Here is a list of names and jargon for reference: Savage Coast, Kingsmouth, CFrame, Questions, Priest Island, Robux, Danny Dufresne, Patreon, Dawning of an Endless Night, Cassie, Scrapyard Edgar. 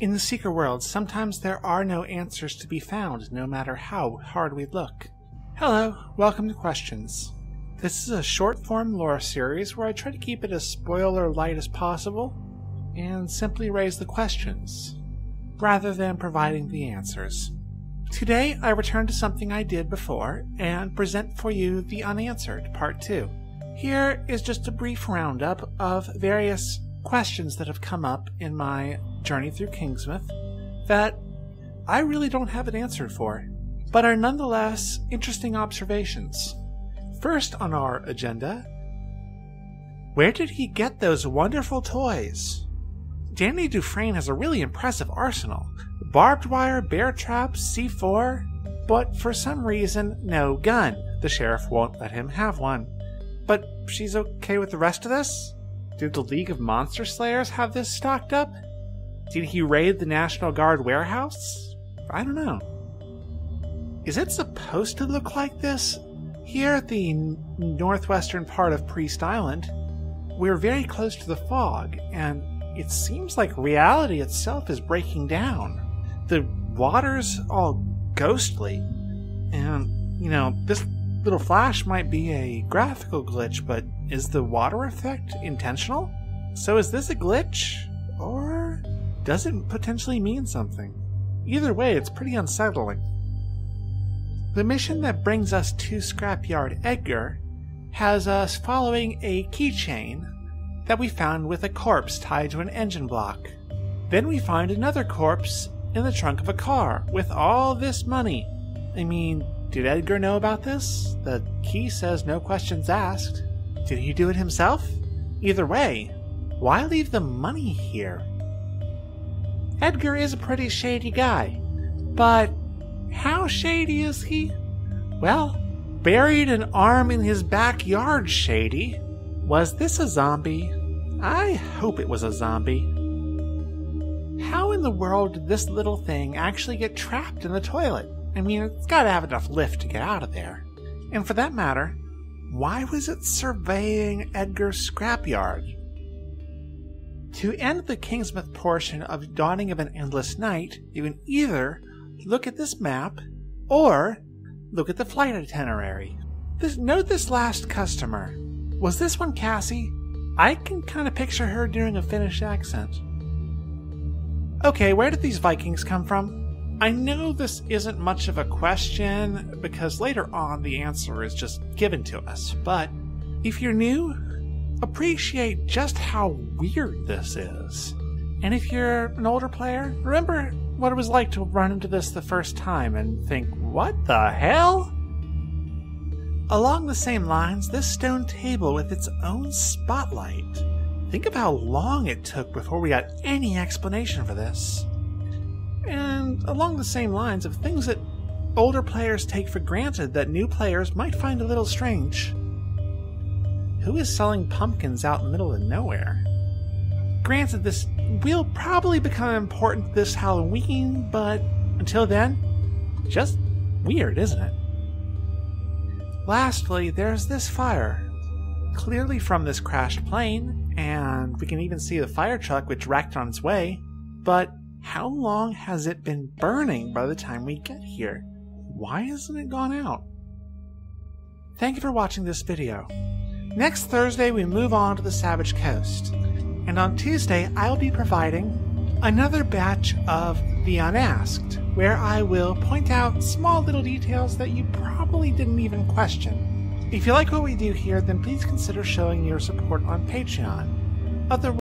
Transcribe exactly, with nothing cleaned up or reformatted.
In the Seeker world, sometimes there are no answers to be found, no matter how hard we look. Hello, welcome to Questions. This is a short-form lore series where I try to keep it as spoiler-light as possible, and simply raise the questions, rather than providing the answers. Today, I return to something I did before, and present for you The Unanswered, Part two. Here is just a brief roundup of various questions that have come up in my journey through Kingsmouth that I really don't have an answer for, but are nonetheless interesting observations. First on our agenda, where did he get those wonderful toys? Danny Dufresne has a really impressive arsenal. Barbed wire, bear traps, C four, but for some reason, no gun. The sheriff won't let him have one. But she's okay with the rest of this? Did the League of Monster Slayers have this stocked up? Did he raid the National Guard warehouse? I don't know. Is it supposed to look like this? Here at the northwestern part of Priest Island, we're very close to the fog, and it seems like reality itself is breaking down. The water's all ghostly, and, you know, this little flash might be a graphical glitch, but is the water effect intentional? So is this a glitch? Or does it potentially mean something? Either way, it's pretty unsettling. The mission that brings us to Scrapyard Edgar has us following a keychain that we found with a corpse tied to an engine block. Then we find another corpse in the trunk of a car with all this money. I mean, did Edgar know about this? The key says no questions asked. Did he do it himself? Either way, why leave the money here? Edgar is a pretty shady guy, but how shady is he? Well, buried an arm in his backyard shady. Was this a zombie? I hope it was a zombie. How in the world did this little thing actually get trapped in the toilet? I mean, it's gotta have enough lift to get out of there. And for that matter, why was it surveying Edgar's scrapyard? To end the Kingsmouth portion of Dawning of an Endless Night, you can either look at this map or look at the flight itinerary. This, note this last customer. Was this one Cassie? I can kind of picture her doing a Finnish accent. Okay, where did these Vikings come from? I know this isn't much of a question because later on the answer is just given to us, but if you're new, appreciate just how weird this is. And if you're an older player, remember what it was like to run into this the first time and think, what the hell? Along the same lines, this stone table with its own spotlight. Think of how long it took before we got any explanation for this. And along the same lines of things that older players take for granted that new players might find a little strange. Who is selling pumpkins out in the middle of nowhere? Granted, this will probably become important this Halloween, but until then, just weird, isn't it? Lastly, there's this fire, clearly from this crashed plane, and we can even see the fire truck which racked on its way, but how long has it been burning by the time we get here? Why hasn't it gone out? Thank you for watching this video. Next Thursday, we move on to the Savage Coast. And on Tuesday, I'll be providing another batch of The Unasked, where I will point out small little details that you probably didn't even question. If you like what we do here, then please consider showing your support on Patreon. Otherwise,